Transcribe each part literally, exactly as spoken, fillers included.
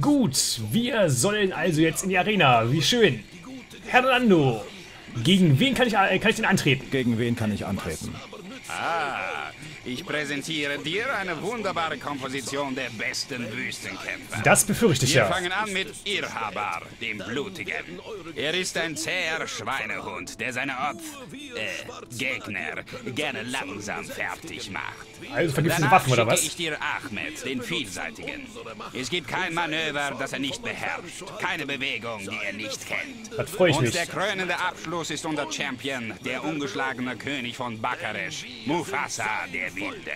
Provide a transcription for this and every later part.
Gut, wir sollen also jetzt in die Arena. Wie schön. Hernando, gegen wen kann ich, äh, kann ich denn antreten? Gegen wen kann ich antreten? Ah, ich präsentiere dir eine wunderbare Komposition der besten Wüstenkämpfer. Das befürchte ich ja. Wir fangen an mit Irhabar, dem Blutigen. Er ist ein zäher Schweinehund, der seine Opf, äh, Gegner gerne langsam fertig macht. Also vergibst du die Waffen, oder was? Danach schicke ich dir Ahmed, den Vielseitigen. Es gibt kein Manöver, das er nicht beherrscht. Keine Bewegung, die er nicht kennt. Das freue ich mich. Und der krönende Abschluss ist unser Champion, der ungeschlagene König von Bakaresh, Mufasa, der Wilde.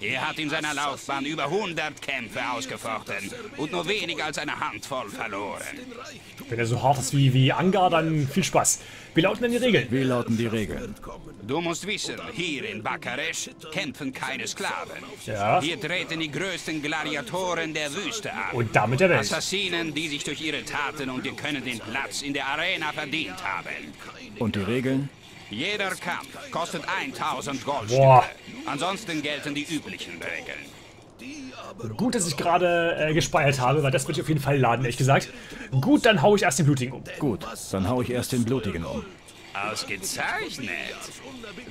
Er hat in seiner Laufbahn über hundert Kämpfe ausgefochten und nur weniger als eine Handvoll verloren. Wenn er so hart ist wie, wie Angar, dann viel Spaß. Wie lauten denn die Regeln? Wie lauten die Regeln? Du musst wissen, hier in Bakaresh kämpfen keine Sklaven. Ja. Hier treten die größten Gladiatoren der Wüste an. Und damit der Welt. Assassinen, die sich durch ihre Taten und ihr Können den Platz in der Arena verdient haben. Und die Regeln? Jeder Kampf kostet tausend Goldstücke. Boah. Ansonsten gelten die üblichen Regeln. Gut, dass ich gerade äh, gespeichert habe, weil das würde ich auf jeden Fall laden, ehrlich gesagt. Gut, dann hau ich erst den Blutigen um. Gut, dann hau ich erst den Blutigen um. Ausgezeichnet.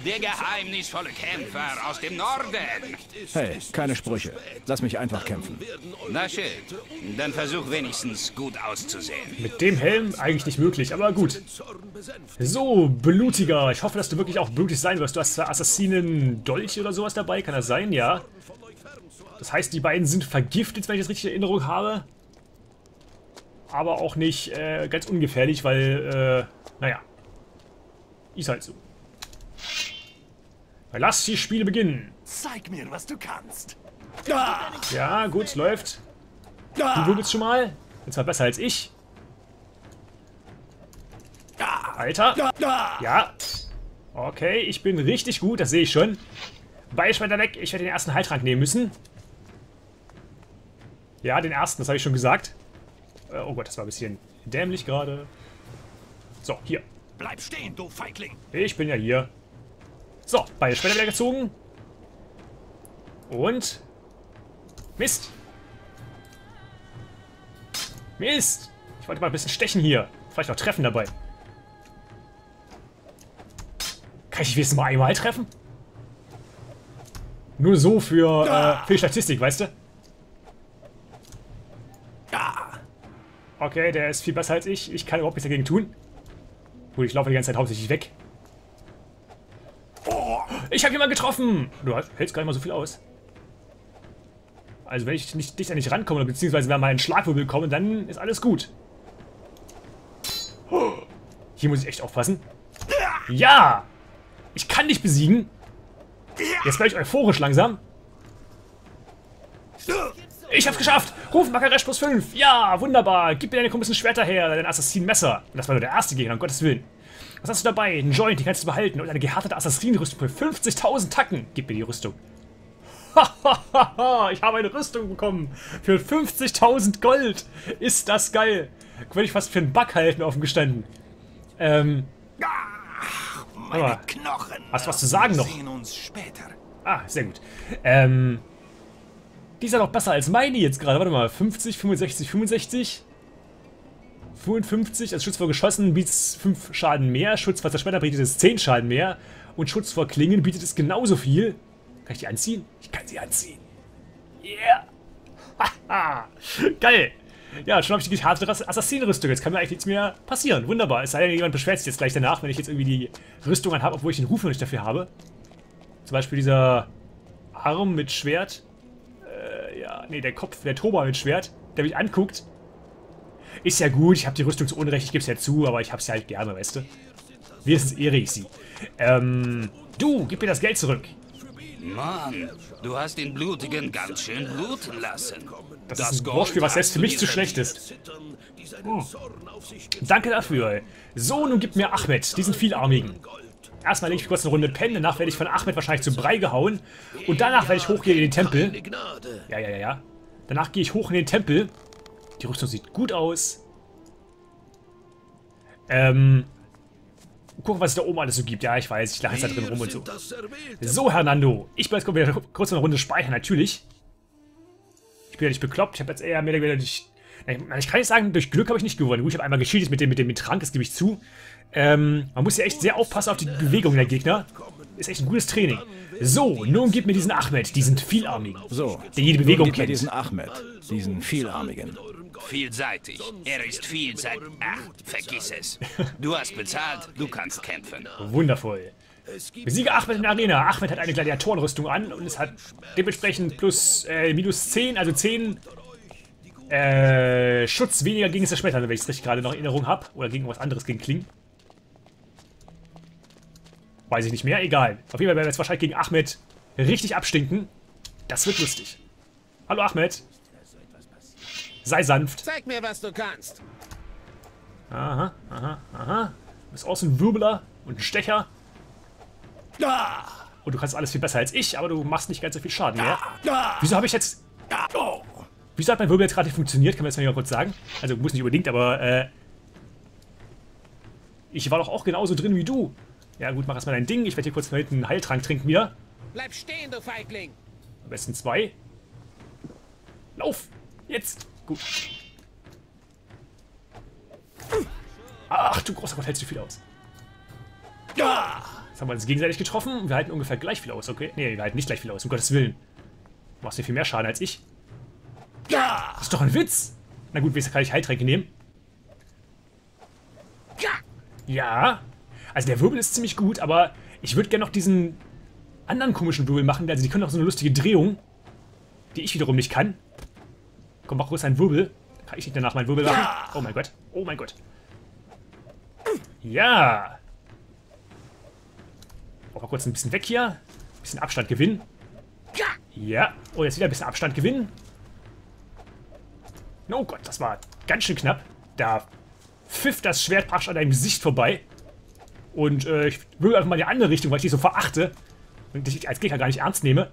Der geheimnisvolle Kämpfer aus dem Norden. Hey, keine Sprüche. Lass mich einfach kämpfen. Na schön. Dann versuch wenigstens gut auszusehen. Mit dem Helm eigentlich nicht möglich, aber gut. So, Blutiger. Ich hoffe, dass du wirklich auch blutig sein wirst. Du hast zwar Assassinen-Dolch oder sowas dabei. Kann das sein? Ja. Das heißt, die beiden sind vergiftet, wenn ich das richtig in Erinnerung habe. Aber auch nicht äh, ganz ungefährlich, weil, äh, naja. Ist halt so. Lass die Spiele beginnen. Zeig mir, was du kannst. Ja, gut, läuft. Du googelst schon mal. Jetzt war besser als ich. Alter. Ja. Okay, ich bin richtig gut, das sehe ich schon. Beisch weiter weg. Ich werde den ersten Heiltrank nehmen müssen. Ja, den ersten, das habe ich schon gesagt. Oh Gott, das war ein bisschen dämlich gerade. So, hier. Bleib stehen, du Feigling! Ich bin ja hier. So, beide Schwerter wieder gezogen. Und... Mist! Mist! Ich wollte mal ein bisschen stechen hier. Vielleicht auch treffen dabei. Kann ich wenigstens mal einmal treffen? Nur so für, äh, für die Statistik, weißt du? Okay, der ist viel besser als ich. Ich kann überhaupt nichts dagegen tun. Gut, ich laufe die ganze Zeit hauptsächlich weg. Oh, ich habe jemanden getroffen! Du hältst gar nicht mal so viel aus. Also wenn ich nicht, dich da nicht rankomme, beziehungsweise wenn mein Schlagwirbel komme, dann ist alles gut. Hier muss ich echt aufpassen. Ja! Ich kann dich besiegen! Jetzt werde ich euphorisch langsam. Ich hab's geschafft! Ruf Bakaresh plus fünf! Ja, wunderbar! Gib mir deine komischen Schwerter her, dein Assassinenmesser. Und das war nur der erste Gegner, um Gottes Willen. Was hast du dabei? Ein Joint, die kannst du behalten. Und eine gehärtete Assassinenrüstung für fünfzigtausend Tacken. Gib mir die Rüstung. Hahaha! Ich habe eine Rüstung bekommen. Für fünfzigtausend Gold! Ist das geil! Würde ich fast für einen Bug halten, offen gestanden. Ähm. Ach, meine Knochen! Hast du was zu sagen noch? Wir sehen uns später. Ah, sehr gut. Ähm. Die ist ja noch besser als meine jetzt gerade. Warte mal, fünfzig, fünfundsechzig, fünfundsechzig, fünfundfünfzig. Also Schutz vor Geschossen bietet fünf Schaden mehr. Schutz vor Zerschmetter bietet es zehn Schaden mehr. Und Schutz vor Klingen bietet es genauso viel. Kann ich die anziehen? Ich kann sie anziehen. Yeah. Haha. Geil. Ja, schon habe ich die harte Assassinenrüstung. Jetzt kann mir eigentlich nichts mehr passieren. Wunderbar. Es sei denn, jemand beschwert sich jetzt gleich danach, wenn ich jetzt irgendwie die Rüstung an habe, obwohl ich den Ruf noch nicht dafür habe. Zum Beispiel dieser Arm mit Schwert. Ja, nee, der Kopf, der Toba mit Schwert, der mich anguckt. Ist ja gut, ich habe die Rüstung zu Unrecht, ich gebe es ja zu, aber ich habe sie halt gerne, weißt du? Wenigstens ehre ich sie. Ähm, du, gib mir das Geld zurück. Mann, du hast den Blutigen ganz schön bluten lassen. Das, das ist ein Wortspiel, was selbst für mich zu schlecht ist. Oh. Danke dafür, ey. So, nun gib mir Ahmed, diesen Vielarmigen. Erstmal lege ich kurz eine Runde pennen, danach werde ich von Ahmed wahrscheinlich zu Brei gehauen. Und danach werde ich hochgehen in den Tempel. Ja, ja, ja, ja. Danach gehe ich hoch in den Tempel. Die Rüstung sieht gut aus. Ähm. Gucken, was es da oben alles so gibt. Ja, ich weiß, ich lache jetzt da drin rum und so. So, Hernando. Ich bin jetzt wieder kurz eine Runde speichern, natürlich. Ich bin ja nicht bekloppt. Ich habe jetzt eher mehr oder weniger Ich, ich kann nicht sagen, durch Glück habe ich nicht gewonnen. Gut, ich habe einmal geschiedet mit dem, mit dem mit Trank, das gebe ich zu. Ähm, man muss ja echt sehr aufpassen auf die Bewegungen der Gegner. Ist echt ein gutes Training. So, nun gib mir diesen Ahmed, diesen Vielarmigen. So, der jede Bewegung kennt. Gib mir diesen Ahmed, diesen Vielarmigen. Vielseitig. Er ist vielseitig. Ach, vergiss es. Du hast bezahlt, du kannst kämpfen. Wundervoll. Besiege Ahmed in der Arena. Ahmed hat eine Gladiatorenrüstung an und es hat dementsprechend plus, äh, minus zehn, also zehn äh, Schutz weniger gegen das Zerschmettern, wenn ich es richtig gerade noch in Erinnerung habe. Oder gegen was anderes, gegen Klingen. Weiß ich nicht mehr, egal. Auf jeden Fall werden wir jetzt wahrscheinlich gegen Ahmed richtig abstinken. Das wird lustig. Hallo Ahmed. Sei sanft. Zeig mir, was du kannst. Aha, aha, aha. Du bist auch ein Wirbeler und ein Stecher. Und du kannst alles viel besser als ich, aber du machst nicht ganz so viel Schaden mehr. Wieso habe ich jetzt... Wieso hat mein Wirbel jetzt gerade nicht funktioniert? Kann man das mal kurz sagen? Also, muss nicht unbedingt, aber... Äh, ich war doch auch genauso drin wie du. Ja gut, mach erstmal dein Ding. Ich werde hier kurz mal einen Heiltrank trinken wieder. Bleib stehen, du Feigling! Am besten zwei. Lauf! Jetzt! Gut. Ach du großer Gott, hältst du viel aus. Jetzt haben wir uns gegenseitig getroffen. Wir halten ungefähr gleich viel aus, okay? Nee, wir halten nicht gleich viel aus, um Gottes Willen. Du machst dir viel mehr Schaden als ich. Das ist doch ein Witz! Na gut, wenigstens kann ich Heiltränke nehmen. Ja... Also der Wirbel ist ziemlich gut, aber ich würde gerne noch diesen anderen komischen Wirbel machen. Also die können auch so eine lustige Drehung, die ich wiederum nicht kann. Komm, mach kurz einen Wirbel. Kann ich nicht danach meinen Wirbel machen? Oh mein Gott. Oh mein Gott. Ja. Brauchen wir kurz ein bisschen weg hier. Ein bisschen Abstand gewinnen. Ja. Oh, jetzt wieder ein bisschen Abstand gewinnen. Oh Gott, das war ganz schön knapp. Da pfiff das Schwert praktisch an deinem Gesicht vorbei. Und äh, ich will einfach mal in die andere Richtung, weil ich dich so verachte und dich als Gegner gar nicht ernst nehme.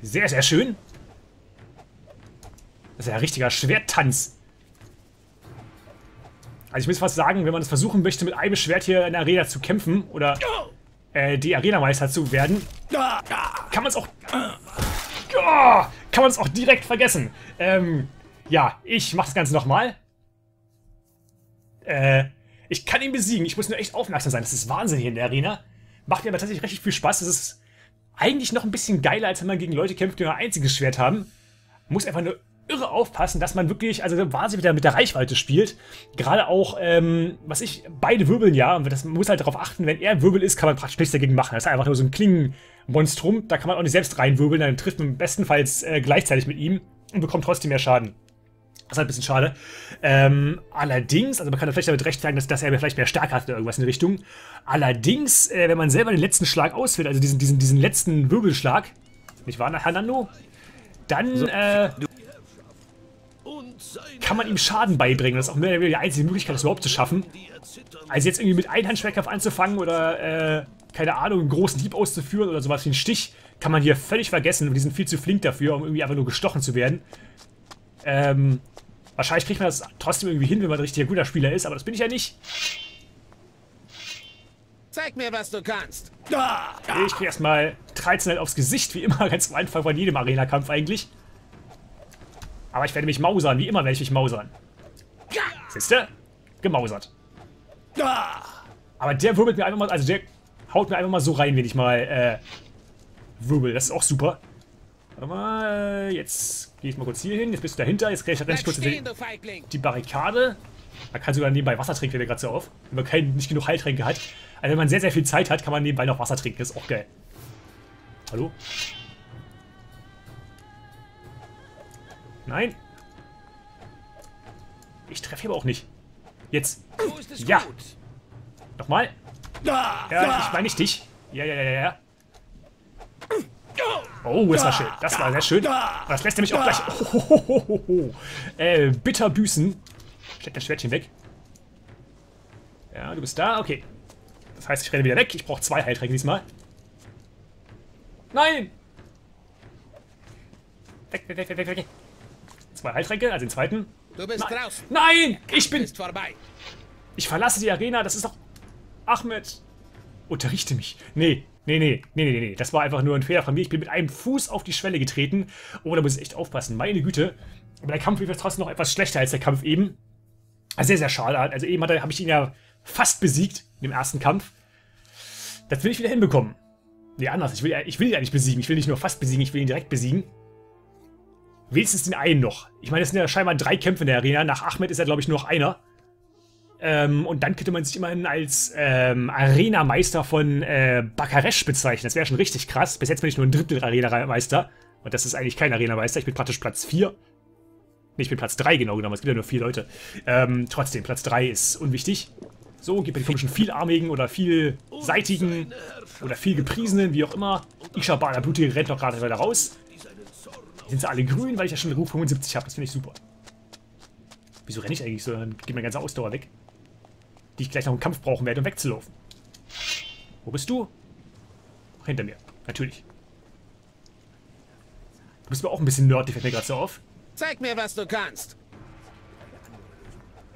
Sehr, sehr schön. Das ist ja ein richtiger Schwerttanz. Also ich muss fast sagen, wenn man es versuchen möchte, mit einem Schwert hier in der Arena zu kämpfen oder äh, die Arenameister zu werden, kann man es auch... Oh, kann man es auch direkt vergessen. Ähm, ja, ich mache das Ganze nochmal. Äh... Ich kann ihn besiegen, ich muss nur echt aufmerksam sein. Das ist Wahnsinn hier in der Arena. Macht mir aber tatsächlich richtig viel Spaß. Das ist eigentlich noch ein bisschen geiler, als wenn man gegen Leute kämpft, die nur ein einziges Schwert haben. Man muss einfach nur irre aufpassen, dass man wirklich, also Wahnsinn mit der, mit der Reichweite spielt. Gerade auch, ähm, was ich, beide wirbeln ja. Und das, man muss halt darauf achten, wenn er Wirbel ist, kann man praktisch nichts dagegen machen. Das ist einfach nur so ein Klingenmonstrum. Da kann man auch nicht selbst reinwirbeln. Dann trifft man bestenfalls äh, gleichzeitig mit ihm und bekommt trotzdem mehr Schaden. Das ist halt ein bisschen schade. Ähm, allerdings, also man kann da vielleicht damit rechtfertigen, dass, dass er vielleicht mehr Stärke hat oder irgendwas in die Richtung. Allerdings, äh, wenn man selber den letzten Schlag ausführt, also diesen, diesen, diesen letzten Wirbelschlag, nicht wahr, Hernando? Dann äh, kann man ihm Schaden beibringen. Das ist auch mehr oder weniger die einzige Möglichkeit, das überhaupt zu schaffen. Also jetzt irgendwie mit Einhandschwertkampf anzufangen oder, äh, keine Ahnung, einen großen Dieb auszuführen oder sowas wie einen Stich, kann man hier völlig vergessen. Und die sind viel zu flink dafür, um irgendwie einfach nur gestochen zu werden. Ähm... Wahrscheinlich kriegt man das trotzdem irgendwie hin, wenn man ein richtiger guter Spieler ist, aber das bin ich ja nicht. Zeig mir, was du kannst. Ich krieg erstmal dreizehn aufs Gesicht, wie immer, ganz am Anfang von jedem Arena-Kampf eigentlich. Aber ich werde mich mausern, wie immer werde ich mich mausern. Siehst du? Gemausert. Aber der wirbelt mir einfach mal, also der haut mir einfach mal so rein, wenn ich mal äh, wirbel. Das ist auch super. Warte mal, jetzt gehe ich mal kurz hier hin, jetzt bist du dahinter, jetzt kriege ich halt kurz stehen, die, die Barrikade. Man kann sogar nebenbei Wasser trinken, wenn man gerade so auf, wenn man kein, nicht genug Heiltränke hat. Also wenn man sehr, sehr viel Zeit hat, kann man nebenbei noch Wasser trinken, das ist auch geil. Hallo? Nein. Ich treffe hier aber auch nicht. Jetzt. Ja. Nochmal. Ja, ich meine nicht dich. Ja, ja, ja, ja. Oh, das war schön. Das war sehr schön. Das lässt er mich auch gleich... Ohohohoho. Äh, bitter büßen. Steck das Schwertchen weg. Ja, du bist da. Okay. Das heißt, ich renne wieder weg. Ich brauche zwei Heiltränke diesmal. Nein! Weg, weg, weg, weg, weg. Zwei Heiltränke, also den zweiten. Du bist Na draußen. Nein! Ich bin... vorbei. Ich verlasse die Arena. Das ist doch... Ahmed. Unterrichte mich. Nee. Nee, nee, nee, nee, nee. Das war einfach nur ein Fehler von mir. Ich bin mit einem Fuß auf die Schwelle getreten. Oh, da muss ich echt aufpassen. Meine Güte. Aber der Kampf lief trotzdem noch etwas schlechter als der Kampf eben. Sehr, sehr schade. Also eben habe ich ihn ja fast besiegt im ersten Kampf. Das will ich wieder hinbekommen. Nee, anders. Ich will, ich will ihn ja nicht besiegen. Ich will nicht nur fast besiegen, ich will ihn direkt besiegen. Wenigstens den einen noch. Ich meine, es sind ja scheinbar drei Kämpfe in der Arena. Nach Ahmed ist ja, glaube ich, nur noch einer. Ähm, und dann könnte man sich immerhin als ähm, Arenameister von äh, Bakaresh bezeichnen. Das wäre schon richtig krass. Bis jetzt bin ich nur ein Drittel Arenameister. Und das ist eigentlich kein Arenameister. Ich bin praktisch Platz vier. Nee, ich bin Platz drei genau genommen. Es gibt ja nur vier Leute. Ähm, trotzdem, Platz drei ist unwichtig. So, gibt mir die komischen vielarmigen oder vielseitigen oder viel gepriesenen, wie auch immer. Irhabar, der Blutige, rennt noch gerade weiter raus. Hier sind sie alle grün, weil ich ja schon Ruf fünfundsiebzig habe. Das finde ich super. Wieso renne ich eigentlich so? Dann geht meine ganze Ausdauer weg. Die ich gleich noch im Kampf brauchen werde, um wegzulaufen. Wo bist du? Hinter mir. Natürlich. Du bist mir auch ein bisschen nerdig, fällt mir gerade so auf. Zeig mir, was du kannst.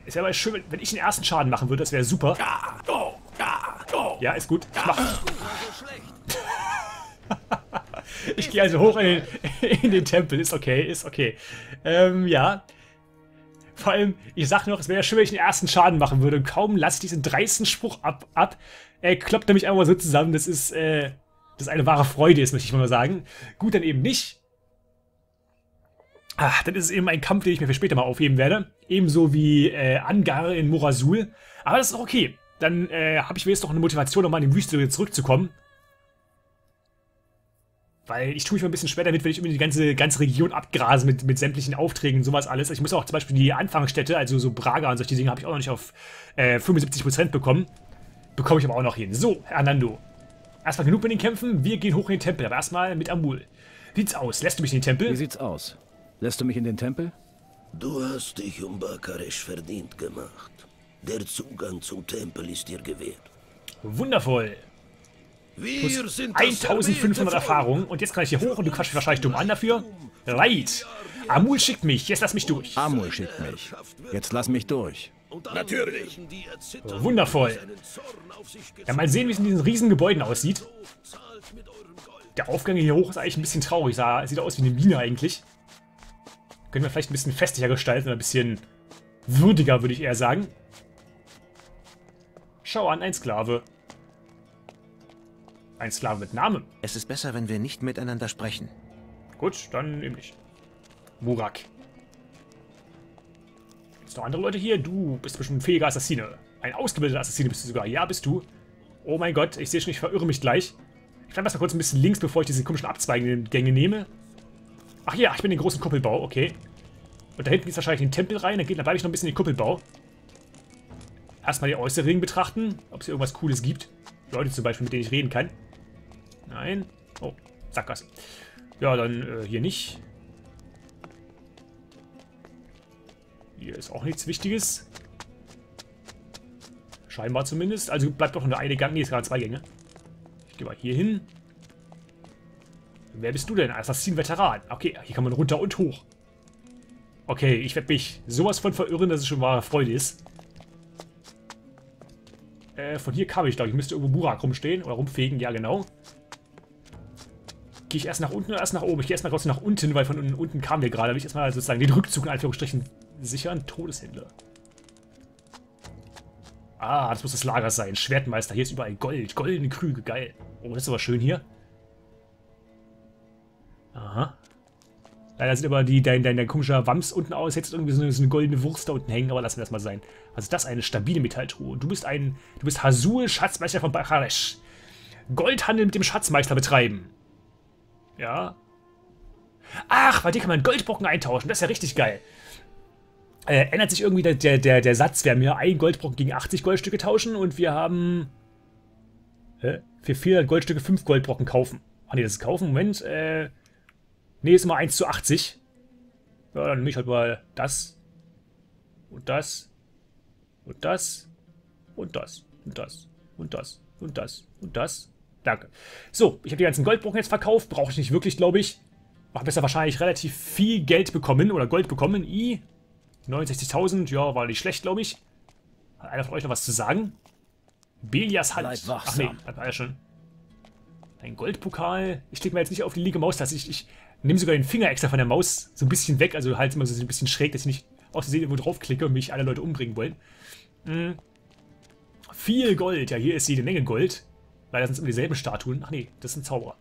Es wäre aber schön, wenn ich den ersten Schaden machen würde. Das wäre super. Ja, go, ja, go. Ja, ist gut. Ich mache. Ich gehe also hoch in den, in den Tempel. Ist okay, ist okay. Ähm, ja. Vor allem, ich sag noch, es wäre ja schön, wenn ich den ersten Schaden machen würde. Und kaum lasse ich diesen dreisten Spruch ab, ab. Er kloppt nämlich einfach mal so zusammen. Das ist, äh, das ist eine wahre Freude, ist, möchte ich mal sagen. Gut, dann eben nicht. Ach, dann ist es eben ein Kampf, den ich mir für später mal aufheben werde. Ebenso wie äh, Angar in Murasul. Aber das ist auch okay. Dann äh, habe ich mir jetzt noch eine Motivation, nochmal in die Wüste zurückzukommen. Weil ich tue mich mal ein bisschen schwer damit, wenn ich irgendwie die ganze, ganze Region abgrase mit, mit sämtlichen Aufträgen und sowas alles. Ich muss auch zum Beispiel die Anfangsstädte, also so Braga und solche Dinge, habe ich auch noch nicht auf äh, fünfundsiebzig Prozent bekommen. Bekomme ich aber auch noch hin. So, Hernando. Erstmal genug mit den Kämpfen. Wir gehen hoch in den Tempel. Aber erstmal mit Amul. Wie sieht's aus? Lässt du mich in den Tempel? Wie sieht's aus? Lässt du mich in den Tempel? Du hast dich um Bakaresh verdient gemacht. Der Zugang zum Tempel ist dir gewährt. Wundervoll. Wir sind eintausendfünfhundert Erfahrungen und jetzt kann ich hier hoch und du quatschst mich wahrscheinlich dumm an dafür. Right. Amul schickt mich, jetzt lass mich durch. Amul schickt mich, jetzt lass mich durch. Natürlich. Wundervoll. Ja, mal sehen, wie es in diesen riesen Gebäuden aussieht. Der Aufgang hier hoch ist eigentlich ein bisschen traurig. Sieht aus wie eine Mine eigentlich. Können wir vielleicht ein bisschen festlicher gestalten oder ein bisschen würdiger, würde ich eher sagen. Schau an, ein Sklave. Ein Sklave mit Namen. Es ist besser, wenn wir nicht miteinander sprechen. Gut, dann eben nicht. Murak. Gibt's noch andere Leute hier? Du bist bestimmt ein fähiger Assassine. Ein ausgebildeter Assassine bist du sogar. Ja, bist du. Oh mein Gott, ich sehe schon, ich verirre mich gleich. Ich bleibe erstmal kurz ein bisschen links, bevor ich diese komischen abzweigenden Gänge nehme. Ach ja, ich bin in den großen Kuppelbau, okay. Und da hinten geht es wahrscheinlich in den Tempel rein, dann bleibe ich noch ein bisschen in den Kuppelbau. Erstmal die Äußerungen betrachten, ob es hier irgendwas Cooles gibt. Leute zum Beispiel, mit denen ich reden kann. Nein. Oh, Sackgasse. Ja, dann äh, hier nicht. Hier ist auch nichts Wichtiges. Scheinbar zumindest. Also bleibt doch nur eine Gang. Nee, es waren zwei Gänge. Ich gehe mal hier hin. Wer bist du denn? Assassin-Veteran. Okay, hier kann man runter und hoch. Okay, ich werde mich sowas von verirren, dass es schon wahre Freude ist. Äh, von hier kam ich, glaube ich. Ich müsste irgendwo Murak rumstehen oder rumfegen. Ja, genau. Gehe ich erst nach unten oder erst nach oben? Ich gehe erstmal kurz nach unten, weil von unten kamen wir gerade. Da will ich erstmal sozusagen den Rückzug in Anführungsstrichen sichern. Todeshändler. Ah, das muss das Lager sein. Schwertmeister. Hier ist überall Gold. Goldene Krüge. Geil. Oh, das ist aber schön hier. Aha. Leider sieht aber die, dein, dein, dein komischer Wams unten aus. Jetzt irgendwie so eine, so eine goldene Wurst da unten hängen, aber lassen wir das mal sein. Also das ist eine stabile Metalltruhe. Du bist ein, du bist Hasul, Schatzmeister von Bakaresh. Goldhandel mit dem Schatzmeister betreiben. Ja. Ach, bei dir kann man Goldbrocken eintauschen. Das ist ja richtig geil. Äh, ändert sich irgendwie der, der, der, der Satz. Wir haben hier einen Goldbrocken gegen achtzig Goldstücke tauschen und wir haben hä? für vierhundert Goldstücke fünf Goldbrocken kaufen. Ach nee, das ist kaufen. Moment, äh... Ne, ist immer eins zu achtzig. Ja, dann nehme ich halt mal das. Und das. Und das. Und das. Und das. Und das. Und das. Und das. Danke. So, ich habe die ganzen Goldbrocken jetzt verkauft. Brauche ich nicht wirklich, glaube ich. Mach besser wahrscheinlich relativ viel Geld bekommen. Oder Gold bekommen. I. neunundsechzigtausend. Ja, war nicht schlecht, glaube ich. Hat einer von euch noch was zu sagen? Beliars Hand. Bleib wachsam. Ach nee, hat einer schon. Dein Goldpokal. Ich klicke mir jetzt nicht auf die linke Maustaste. Ich, ich nehme sogar den Finger extra von der Maus so ein bisschen weg. Also halt immer so ein bisschen schräg, dass ich nicht aus Versehen irgendwo draufklicke und mich alle Leute umbringen wollen. Hm. Viel Gold. Ja, hier ist jede Menge Gold. Leider sind es immer dieselben Statuen. Ach nee, das sind Zauberer.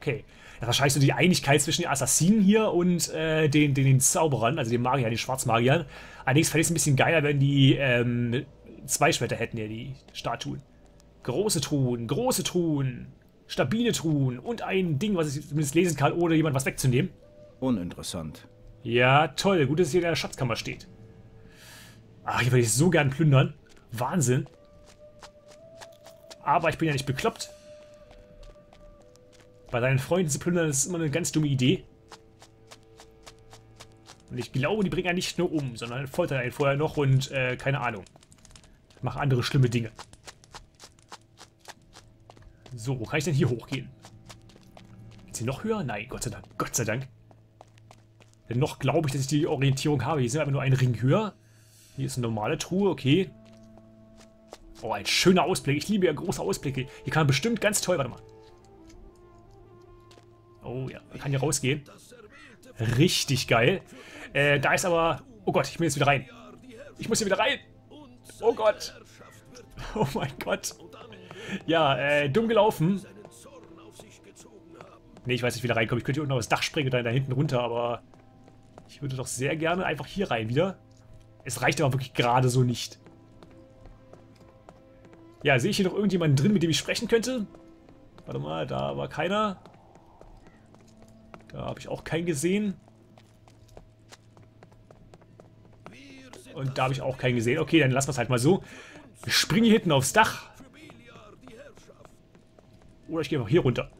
Okay. Das ist wahrscheinlich so die Einigkeit zwischen den Assassinen hier und äh, den, den, den Zauberern, also den Magiern, den Schwarzmagiern. Allerdings fände ich es ein bisschen geiler, wenn die ähm, zwei Schwerter hätten, ja, die Statuen. Große Truhen, große Truhen, stabile Truhen und ein Ding, was ich zumindest lesen kann, ohne jemand was wegzunehmen. Uninteressant. Ja, toll. Gut, dass es hier in der Schatzkammer steht. Ach, hier würde ich so gern plündern. Wahnsinn. Aber ich bin ja nicht bekloppt. Bei deinen Freunden zu plündern, das ist immer eine ganz dumme Idee. Und ich glaube, die bringen ja nicht nur um, sondern foltern einen vorher noch und äh, keine Ahnung. Machen andere schlimme Dinge. So, wo kann ich denn hier hochgehen? Geht's hier noch höher? Nein, Gott sei Dank. Gott sei Dank. Denn noch glaube ich, dass ich die Orientierung habe. Hier sind aber nur ein Ring höher. Hier ist eine normale Truhe, okay. Oh, ein schöner Ausblick. Ich liebe ja große Ausblicke. Hier kann man bestimmt ganz toll... Warte mal. Oh ja, man kann hier rausgehen. Richtig geil. Äh, da ist aber... Oh Gott, ich bin jetzt wieder rein. Ich muss hier wieder rein. Oh Gott. Oh mein Gott. Ja, äh, dumm gelaufen. Ne, ich weiß nicht, wie da reinkomme. Ich könnte hier unten auf das Dach springen und dann da hinten runter, aber... Ich würde doch sehr gerne einfach hier rein wieder. Es reicht aber wirklich gerade so nicht. Ja, sehe ich hier noch irgendjemanden drin, mit dem ich sprechen könnte? Warte mal, da war keiner. Da habe ich auch keinen gesehen. Und da habe ich auch keinen gesehen. Okay, dann lassen wir es halt mal so. Wir springen hier hinten aufs Dach. Oder ich gehe einfach hier runter.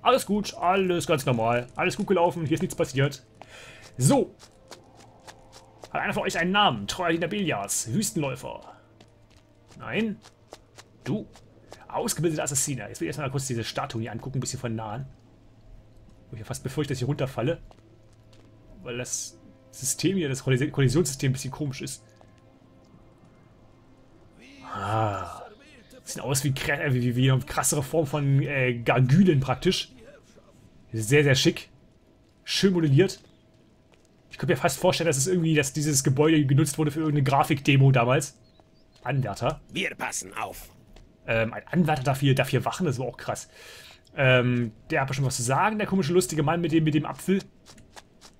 Alles gut, alles ganz normal. Alles gut gelaufen, hier ist nichts passiert. So. Hat einer von euch einen Namen? Treuer Diener Beliars, Wüstenläufer. Nein. Du. Ausgebildeter Assassiner. Jetzt will ich erstmal kurz diese Statue hier angucken, ein bisschen von nahen. Ich habe fast befürchtet, dass ich hier runterfalle. Weil das System hier, das Kollisionssystem ein bisschen komisch ist. Ah. Sieht aus wie, wie, wie eine krassere Form von äh, Gargülen praktisch. Sehr, sehr schick. Schön modelliert. Ich könnte mir fast vorstellen, dass es irgendwie, dass dieses Gebäude genutzt wurde für irgendeine Grafikdemo damals. Anwärter. Wir passen auf. Ähm, ein Anwärter darf hier, darf hier wachen, das war auch krass. Ähm, der hat bestimmt was zu sagen, der komische, lustige Mann mit dem, mit dem Apfel.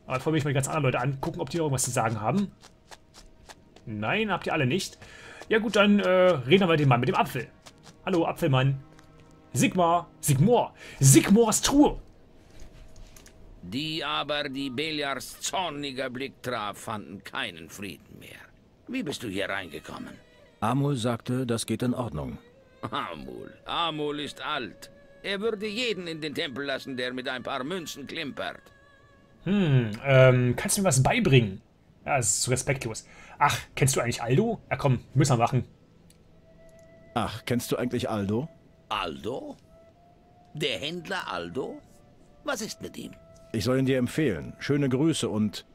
Aber vorher will ich mal die ganz anderen Leute angucken, ob die noch irgendwas zu sagen haben. Nein, habt ihr alle nicht. Ja gut, dann äh, reden wir mal den Mann mit dem Apfel. Hallo, Apfelmann. Sigmor. Sigmor. Sigmors Truhe. Die aber die Beliars zorniger Blick traf, fanden keinen Frieden mehr. Wie bist du hier reingekommen? Amul sagte, das geht in Ordnung. Amul. Amul ist alt. Er würde jeden in den Tempel lassen, der mit ein paar Münzen klimpert. Hm, ähm, kannst du mir was beibringen? Ja, das ist zu respektlos. Ach, kennst du eigentlich Aldo? Ja komm, müssen wir machen. Ach, kennst du eigentlich Aldo? Aldo? Der Händler Aldo? Was ist mit ihm? Ich soll ihn dir empfehlen. Schöne Grüße und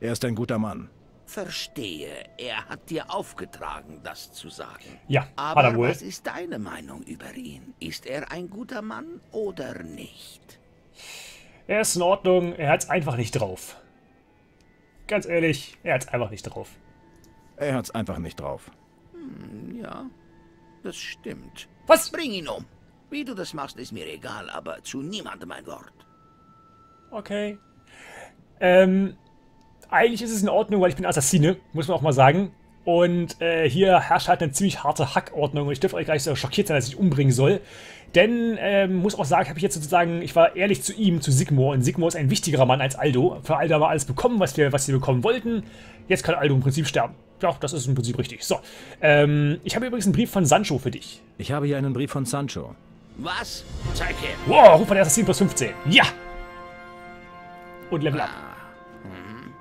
er ist ein guter Mann. Verstehe, er hat dir aufgetragen, das zu sagen. Ja, aber was ist deine Meinung über ihn? Ist er ein guter Mann oder nicht? Er ist in Ordnung, er hat's einfach nicht drauf. Ganz ehrlich, er hat's einfach nicht drauf. Er hat's einfach nicht drauf. Hm, ja, das stimmt. Was? Bring ihn um. Wie du das machst, ist mir egal, aber zu niemandem ein Wort. Okay. Ähm, eigentlich ist es in Ordnung, weil ich bin Assassine, muss man auch mal sagen. Und äh, hier herrscht halt eine ziemlich harte Hackordnung. Und ich dürfte euch gar nicht so schockiert sein, dass ich umbringen soll. Denn, ähm, muss auch sagen, habe ich jetzt sozusagen, ich war ehrlich zu ihm, zu Sigmor. Und Sigmor ist ein wichtigerer Mann als Aldo. Für Aldo haben wir alles bekommen, was wir, was wir bekommen wollten. Jetzt kann Aldo im Prinzip sterben. Ja, das ist im Prinzip richtig. So, ähm, ich habe übrigens einen Brief von Sancho für dich. Ich habe hier einen Brief von Sancho. Was? Zeig her. Wow, Ruf von der Assassin plus fünfzehn. Ja! Und Level ah. Up. Hm.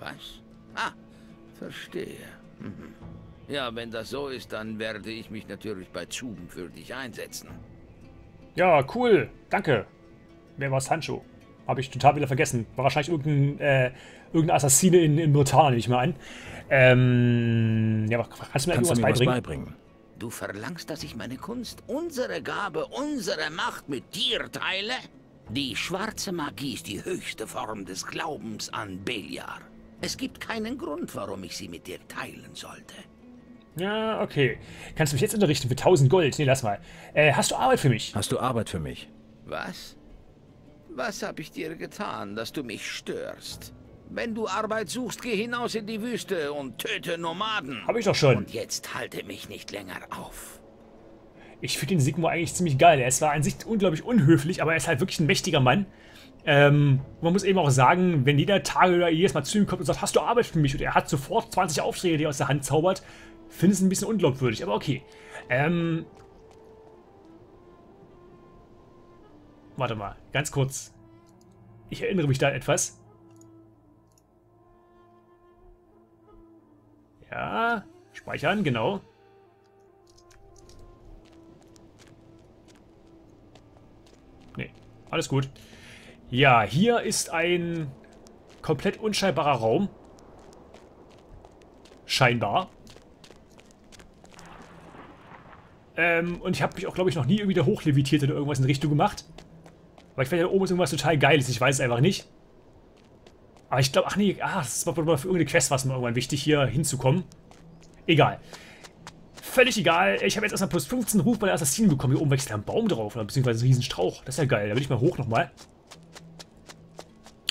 Was? Ah. Verstehe. Mhm. Ja, wenn das so ist, dann werde ich mich natürlich bei Zuben für dich einsetzen. Ja, cool. Danke. Wer war Sancho? Habe ich total wieder vergessen. War wahrscheinlich irgendein, äh, irgendein Assassine in, in Britannien, nehme ich mal an. Ähm, ja, aber kannst du mir, kannst du mir was beibringen? Du verlangst, dass ich meine Kunst, unsere Gabe, unsere Macht mit dir teile? Die schwarze Magie ist die höchste Form des Glaubens an Beliar. Es gibt keinen Grund, warum ich sie mit dir teilen sollte. Ja, okay. Kannst du mich jetzt unterrichten für tausend Gold? Nee, lass mal. Äh, hast du Arbeit für mich? Hast du Arbeit für mich? Was? Was habe ich dir getan, dass du mich störst? Wenn du Arbeit suchst, geh hinaus in die Wüste und töte Nomaden. Hab ich doch schon. Und jetzt halte mich nicht länger auf. Ich finde den Sigmor eigentlich ziemlich geil. Er ist zwar an sich unglaublich unhöflich, aber er ist halt wirklich ein mächtiger Mann. Ähm, man muss eben auch sagen, wenn jeder Tage oder jedes Mal zu ihm kommt und sagt, hast du Arbeit für mich? Und er hat sofort zwanzig Aufträge, die er aus der Hand zaubert, finde ich es ein bisschen unglaubwürdig, aber okay. Ähm, warte mal, ganz kurz. Ich erinnere mich da an etwas. Ja, speichern, genau. Nee, alles gut. Ja, hier ist ein komplett unscheinbarer Raum. Scheinbar. Ähm, und ich habe mich auch, glaube ich, noch nie irgendwie da hochlevitiert oder irgendwas in Richtung gemacht. Weil ich weiß, da oben ist irgendwas total Geiles, ich weiß es einfach nicht. Aber ich glaube, ach nee, ach, das war für irgendeine Quest, was mir irgendwann wichtig, hier hinzukommen. Egal. Völlig egal. Ich habe jetzt erstmal plus fünfzehn Ruf bei der Assassinen bekommen. Hier oben wächst ja ein Baum drauf, oder beziehungsweise ein Riesenstrauch. Das ist ja geil. Da will ich mal hoch nochmal.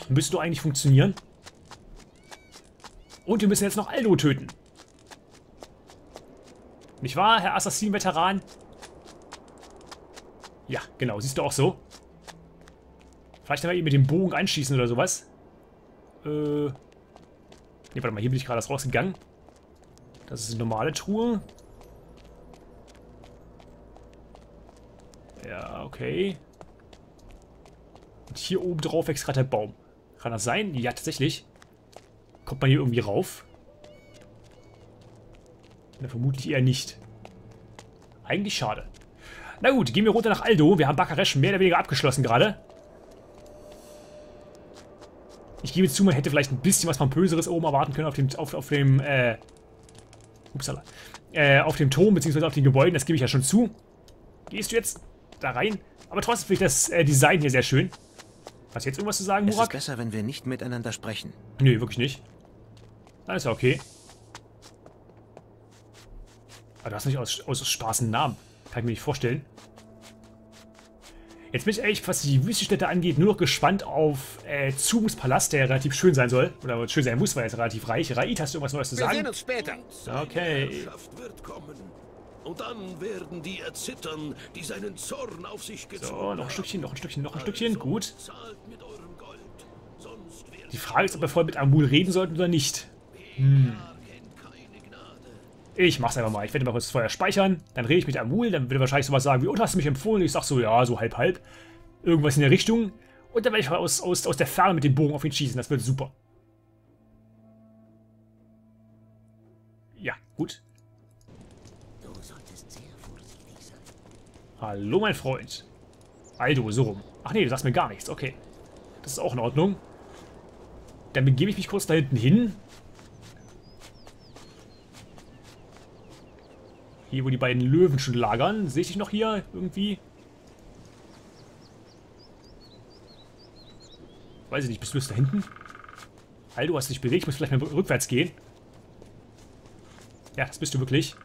Müsste doch eigentlich funktionieren. Und wir müssen jetzt noch Aldo töten. Nicht wahr, Herr Assassin-Veteran? Ja, genau. Siehst du auch so. Vielleicht haben wir ihn mit dem Bogen anschießen oder sowas. Äh. Ne, warte mal. Hier bin ich gerade rausgegangen. Das ist eine normale Truhe. Ja, okay. Und hier oben drauf wächst gerade der Baum. Kann das sein? Ja, tatsächlich. Kommt man hier irgendwie rauf? Na, vermutlich eher nicht. Eigentlich schade. Na gut, gehen wir runter nach Aldo. Wir haben Bakaresh mehr oder weniger abgeschlossen gerade. Ich gebe zu, man hätte vielleicht ein bisschen was Pompöseres oben erwarten können auf dem, auf, auf dem, äh, upsala, äh, auf dem Turm, beziehungsweise auf den Gebäuden. Das gebe ich ja schon zu. Gehst du jetzt da rein? Aber trotzdem finde ich das äh, Design hier sehr schön. Hast du jetzt irgendwas zu sagen, Murak? Es ist besser, wenn wir nicht miteinander sprechen. Nö, wirklich nicht. Dann ist ja okay. Aber du hast nicht aus, aus Spaß einen Namen. Kann ich mir nicht vorstellen. Jetzt bin ich ehrlich, was die Wüstenstädte angeht, nur noch gespannt auf äh, Zubus Palast, der relativ schön sein soll. Oder schön sein muss, weil er ist relativ reich. Raid, hast du irgendwas Neues zu sagen? Wir sehen uns später. Okay. Die Herrschaft wird kommen. Und dann werden die erzittern, die seinen Zorn auf sich gezogen haben. So, noch ein Stückchen, noch ein Stückchen, noch ein Stückchen. Gut. Die Frage ist, ob wir vorher mit Amul reden sollten oder nicht. Hm. Ich mach's einfach mal. Ich werde mal kurz das Feuer speichern. Dann rede ich mit Amul. Dann würde er wahrscheinlich sowas sagen wie, und hast du mich empfohlen? Ich sag so, ja, so halb, halb. Irgendwas in der Richtung. Und dann werde ich aus, aus, aus der Ferne mit dem Bogen auf ihn schießen. Das wird super. Ja, gut. Hallo, mein Freund. Aldo, so rum. Ach nee, du sagst mir gar nichts. Okay. Das ist auch in Ordnung. Dann begebe ich mich kurz da hinten hin. Hier, wo die beiden Löwen schon lagern. Sehe ich dich noch hier irgendwie? Weiß ich nicht. Bist du da hinten? Aldo, hast du dich bewegt? Ich muss vielleicht mal rückwärts gehen. Ja, das bist du wirklich.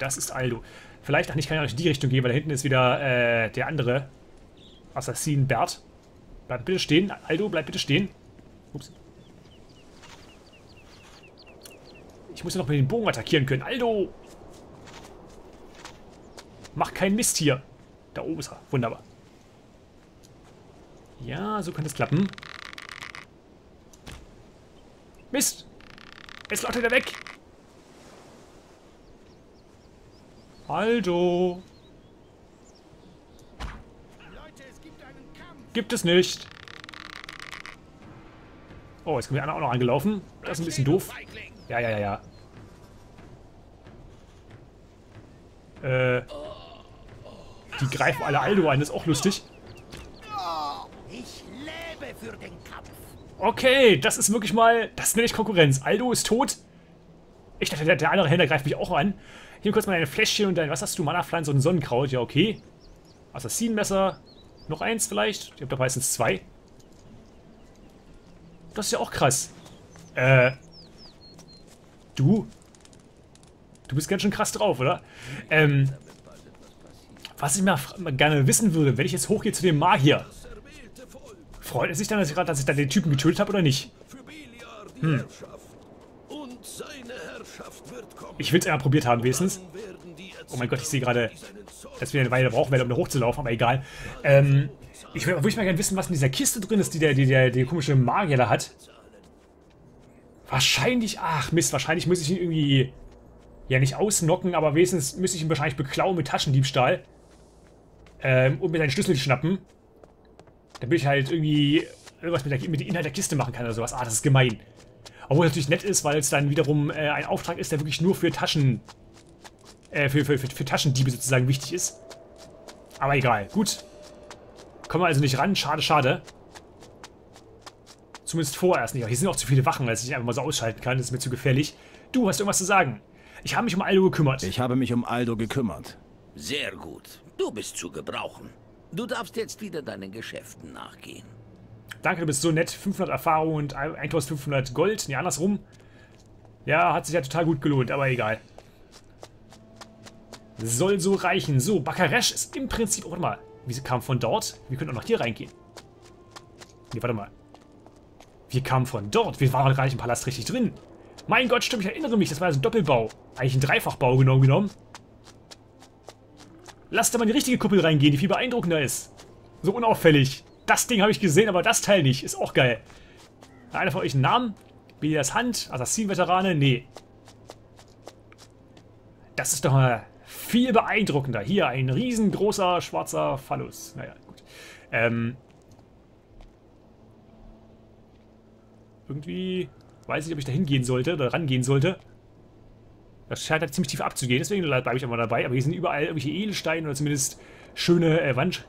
Das ist Aldo. Vielleicht, ach nicht, kann ich auch nicht in die Richtung gehen, weil da hinten ist wieder äh, der andere Assassin Bert. Bleib bitte stehen, Aldo, bleib bitte stehen. Ups. Ich muss ja noch mit dem Bogen attackieren können. Aldo! Mach keinen Mist hier. Da oben ist er. Wunderbar. Ja, so kann das klappen. Mist! Es läuft wieder weg! Aldo! Leute, es gibt einen Kampf. Gibt es nicht! Oh, jetzt kommt der andere auch noch angelaufen. Das ist ein bisschen doof. Ja, ja, ja, ja. Äh. Die greifen alle Aldo an, das ist auch lustig. Ich lebe für den Kampf. Okay, das ist wirklich mal. Das nenne ich Konkurrenz. Aldo ist tot. Ich dachte, der, der andere Händler greift mich auch an. Hier kurz mal ein Fläschchen und dann, was hast du? Mana-Pflanze und Sonnenkraut. Ja, okay. Assassinenmesser. Noch eins vielleicht. Ich habe da meistens zwei. Das ist ja auch krass. Äh. Du? Du bist ganz schön krass drauf, oder? Ähm. Was ich mal gerne wissen würde, wenn ich jetzt hochgehe zu dem Magier. Freut es sich dann, dass ich gerade, dass ich da den Typen getötet habe oder nicht? Hm. Ich will es einmal probiert haben, wenigstens. Oh mein Gott, ich sehe gerade, dass wir eine Weile brauchen werden, um da hochzulaufen, aber egal. Ähm, ich würde mal gerne wissen, was in dieser Kiste drin ist, die der, die der, die komische Magier da hat. Wahrscheinlich, ach Mist, wahrscheinlich muss ich ihn irgendwie, ja nicht ausnocken, aber wenigstens müsste ich ihn wahrscheinlich beklauen mit Taschendiebstahl. Ähm, und mir seinen Schlüssel schnappen. Damit ich halt irgendwie irgendwas mit, der, mit dem Inhalt der Kiste machen kann oder sowas. Ah, das ist gemein. Obwohl es natürlich nett ist, weil es dann wiederum äh, ein Auftrag ist, der wirklich nur für Taschen, äh, für, für, für, für Taschendiebe sozusagen wichtig ist. Aber egal, gut. Kommen wir also nicht ran, schade, schade. Zumindest vorerst nicht. Aber hier sind auch zu viele Wachen, dass ich einfach mal so ausschalten kann, das ist mir zu gefährlich. Du, hast irgendwas zu sagen? Ich habe mich um Aldo gekümmert. Ich habe mich um Aldo gekümmert. Sehr gut, du bist zu gebrauchen. Du darfst jetzt wieder deinen Geschäften nachgehen. Danke, du bist so nett. fünfhundert Erfahrung und eintausendfünfhundert Gold. Nee, andersrum. Ja, hat sich ja total gut gelohnt, aber egal. Soll so reichen. So, Bakaresh ist im Prinzip... Oh, warte mal. Wir kamen von dort. Wir können auch noch hier reingehen. Nee, warte mal. Wir kamen von dort. Wir waren gar nicht im Palast richtig drin. Mein Gott, stimmt. Ich erinnere mich. Das war also ein Doppelbau. Eigentlich ein Dreifachbau genau genommen. Lasst da mal in die richtige Kuppel reingehen, die viel beeindruckender ist. So unauffällig. Das Ding habe ich gesehen, aber das Teil nicht. Ist auch geil. Hat einer von euch einen Namen? Beliars Hand? Assassin-Veterane? Nee. Das ist doch mal viel beeindruckender. Hier ein riesengroßer schwarzer Phallus. Naja, gut. Ähm. Irgendwie weiß ich, ob ich da hingehen sollte oder rangehen sollte. Das scheint halt ziemlich tief abzugehen, deswegen bleibe ich einfach dabei. Aber hier sind überall irgendwelche Edelsteine oder zumindest schöne äh, Wand.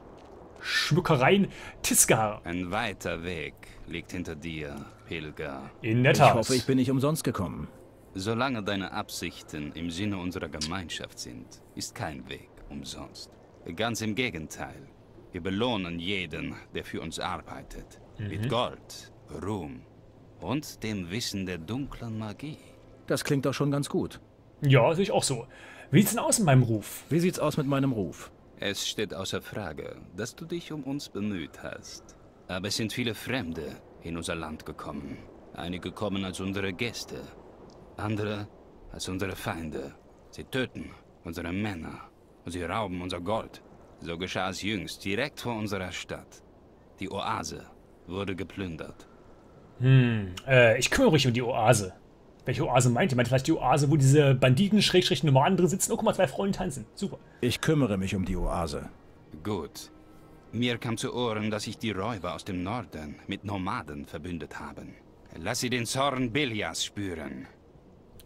Schmuckereien Tiska. Ein weiter Weg liegt hinter dir, Pilger. In der Tat. Ich hoffe, ich bin nicht umsonst gekommen. Solange deine Absichten im Sinne unserer Gemeinschaft sind, ist kein Weg umsonst. Ganz im Gegenteil. Wir belohnen jeden, der für uns arbeitet. Mhm. Mit Gold, Ruhm und dem Wissen der dunklen Magie. Das klingt doch schon ganz gut. Ja, sehe ich auch so. Wie sieht's denn aus mit meinem Ruf? Wie sieht's aus mit meinem Ruf? Es steht außer Frage, dass du dich um uns bemüht hast. Aber es sind viele Fremde in unser Land gekommen. Einige kommen als unsere Gäste, andere als unsere Feinde. Sie töten unsere Männer und sie rauben unser Gold. So geschah es jüngst, direkt vor unserer Stadt. Die Oase wurde geplündert. Hm, äh, ich kümmere mich um die Oase. Welche Oase meint ihr? Meint ihr vielleicht die Oase, wo diese Banditen, Schrägstrich, Nomaden drin sitzen? Oh, guck mal, zwei Frauen tanzen. Super. Ich kümmere mich um die Oase. Gut. Mir kam zu Ohren, dass sich die Räuber aus dem Norden mit Nomaden verbündet haben. Lass sie den Zorn Beliars spüren.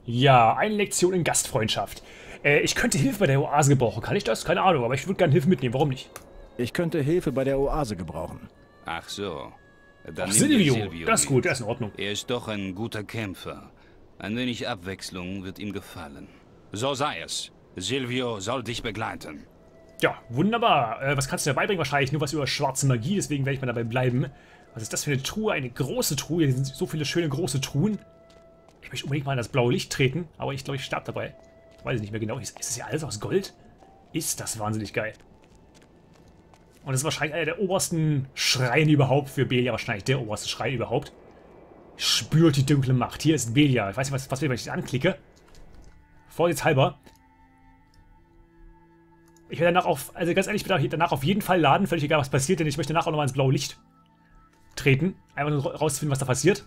Ja, eine Lektion in Gastfreundschaft. Äh, ich könnte Hilfe bei der Oase gebrauchen. Kann ich das? Keine Ahnung, aber ich würde gerne Hilfe mitnehmen. Warum nicht? Ich könnte Hilfe bei der Oase gebrauchen. Ach so. Dann Ach, Silvio. Silvio. Das ist gut, das ist in Ordnung. Er ist doch ein guter Kämpfer. Ein wenig Abwechslung wird ihm gefallen. So sei es. Silvio soll dich begleiten. Ja, wunderbar. Äh, was kannst du dabei bringen? Wahrscheinlich nur was über schwarze Magie, deswegen werde ich mal dabei bleiben. Was ist das für eine Truhe? Eine große Truhe. Hier sind so viele schöne große Truhen. Ich möchte unbedingt mal in das blaue Licht treten, aber ich glaube, ich starb dabei. Ich weiß nicht mehr genau. Ist, ist das hier alles aus Gold? Ist das wahnsinnig geil. Und das ist wahrscheinlich einer der obersten Schreine überhaupt für Belia. Wahrscheinlich der oberste Schrein überhaupt. Spürt die dunkle Macht. Hier ist Belia. Ich weiß nicht, was, was will, wenn ich das anklicke. Vorsichtshalber. Ich werde danach auf, also ganz ehrlich, ich werde danach auf jeden Fall laden. Völlig egal, was passiert, denn ich möchte danach auch nochmal ins blaue Licht treten. Einfach nur rausfinden, was da passiert.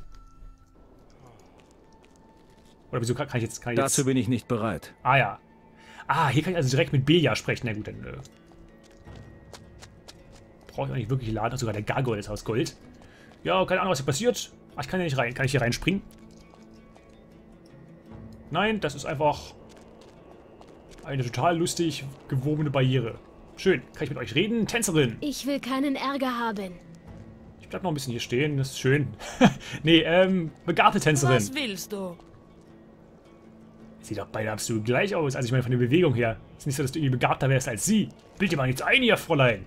Oder wieso kann ich jetzt... Kann ich Dazu jetzt... bin ich nicht bereit. Ah ja. Ah, hier kann ich also direkt mit Belia sprechen. Na gut, dann... Äh, brauche ich auch nicht wirklich laden. Ach, sogar der Gargoyle ist aus Gold. Ja, keine Ahnung, was hier passiert. Ach, ich kann ja nicht rein. Kann ich hier reinspringen? Nein, das ist einfach eine total lustig gewobene Barriere. Schön. Kann ich mit euch reden? Tänzerin! Ich will keinen Ärger haben. Ich bleib noch ein bisschen hier stehen. Das ist schön. Nee, ähm, begabte Tänzerin. Was willst du? Sieht doch beide absolut gleich aus. Also ich meine von der Bewegung her. Ist nicht so, dass du irgendwie begabter wärst als sie. Bild dir mal nichts ein, ihr Fräulein.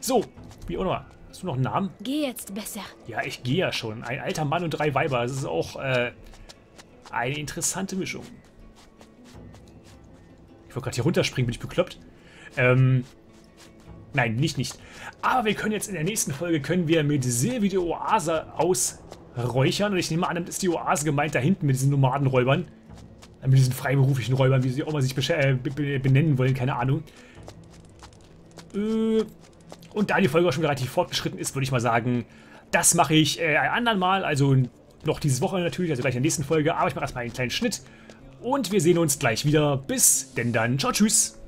So, wie auch immer. Hast du noch einen Namen? Geh jetzt besser. Ja, ich gehe ja schon. Ein alter Mann und drei Weiber. Das ist auch äh, eine interessante Mischung. Ich wollte gerade hier runterspringen, bin ich bekloppt? Ähm, nein, nicht, nicht. Aber wir können jetzt in der nächsten Folge, können wir mit Silvio die Oase ausräuchern. Und ich nehme an, damit ist die Oase gemeint da hinten mit diesen Nomadenräubern. Mit diesen freiberuflichen Räubern, wie sie auch mal sich benennen wollen, keine Ahnung. Und da die Folge auch schon relativ fortgeschritten ist, würde ich mal sagen, das mache ich ein anderen Mal. Also noch diese Woche natürlich, also gleich in der nächsten Folge. Aber ich mache erstmal einen kleinen Schnitt. Und wir sehen uns gleich wieder. Bis denn dann. Ciao, tschüss.